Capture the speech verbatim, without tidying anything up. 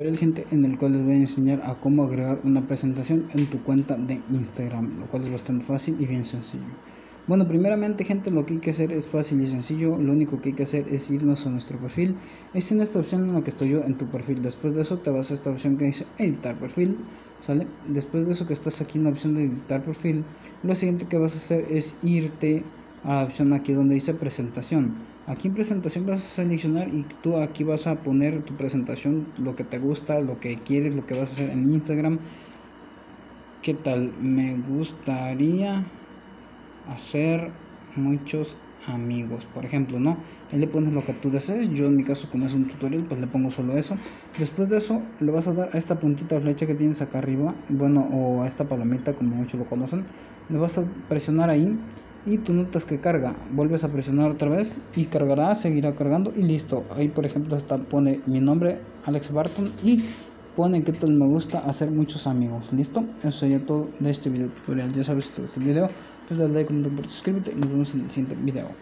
El siguiente en el cual les voy a enseñar a cómo agregar una presentación en tu cuenta de Instagram, lo cual es bastante fácil y bien sencillo. Bueno, primeramente, gente, lo que hay que hacer es fácil y sencillo. Lo único que hay que hacer es irnos a nuestro perfil. Es en esta opción en la que estoy yo, en tu perfil. Después de eso te vas a esta opción que dice editar perfil, ¿sale? Después de eso que estás aquí en la opción de editar perfil, lo siguiente que vas a hacer es irte a la opción aquí donde dice presentación. Aquí en presentación vas a seleccionar y tú aquí vas a poner tu presentación, lo que te gusta, lo que quieres, lo que vas a hacer en Instagram. ¿Qué tal? Me gustaría hacer muchos amigos, por ejemplo, ¿no? Ahí le pones lo que tú desees. Yo en mi caso, como es un tutorial, pues le pongo solo eso. Después de eso le vas a dar a esta puntita flecha que tienes acá arriba, bueno, o a esta palomita, como muchos lo conocen. Le vas a presionar ahí y tú notas que carga, vuelves a presionar otra vez y cargará, seguirá cargando y listo. Ahí, por ejemplo, está, pone mi nombre, Alex Barton, y pone que tal me gusta hacer muchos amigos. Listo, eso sería todo de este video tutorial. Ya sabes, todo este video, pues dale like, comenta, suscríbete y nos vemos en el siguiente video.